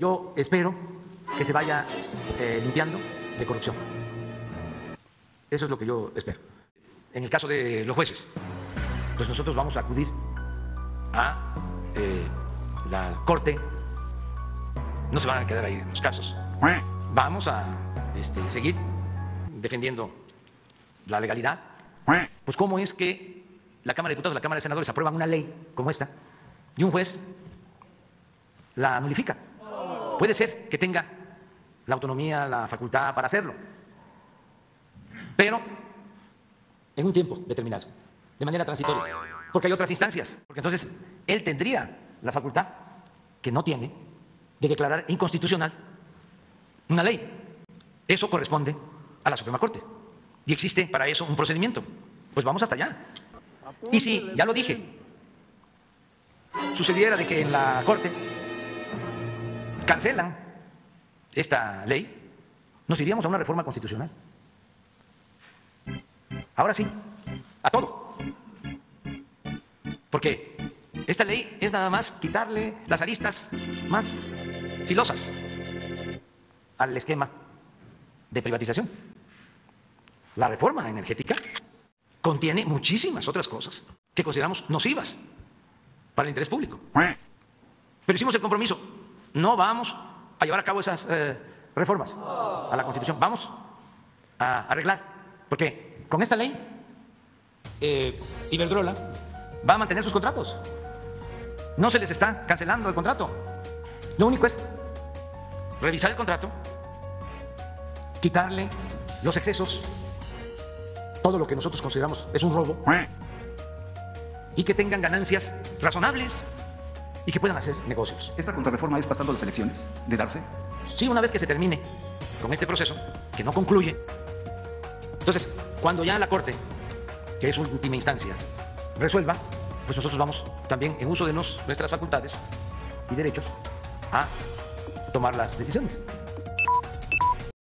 Yo espero que se vaya limpiando de corrupción. Eso es lo que yo espero. En el caso de los jueces, pues nosotros vamos a acudir a la Corte. No se van a quedar ahí en los casos. Vamos a seguir defendiendo la legalidad. Pues cómo es que la Cámara de Diputados, la Cámara de Senadores aprueban una ley como esta y un juez la nulifica. Puede ser que tenga la autonomía, la facultad para hacerlo, pero en un tiempo determinado, de manera transitoria, porque hay otras instancias. Porque entonces él tendría la facultad, que no tiene, de declarar inconstitucional una ley. Eso corresponde a la Suprema Corte y existe para eso un procedimiento. Pues vamos hasta allá. Y si, ya lo dije, sucediera de que en la Corte cancelan esta ley, nos iríamos a una reforma constitucional. Ahora sí, a todo. Porque esta ley es nada más quitarle las aristas más filosas al esquema de privatización. La reforma energética contiene muchísimas otras cosas que consideramos nocivas para el interés público. Pero hicimos el compromiso. No vamos a llevar a cabo esas reformas a la Constitución. Vamos a arreglar. Porque con esta ley, Iberdrola va a mantener sus contratos. No se les está cancelando el contrato. Lo único es revisar el contrato, quitarle los excesos, todo lo que nosotros consideramos es un robo, y que tengan ganancias razonables y que puedan hacer negocios. ¿Esta contrarreforma es pasando las elecciones de darse? Sí, una vez que se termine con este proceso, que no concluye. Entonces, cuando ya la Corte, que es última instancia, resuelva, pues nosotros vamos también, en uso de nuestras facultades y derechos, a tomar las decisiones.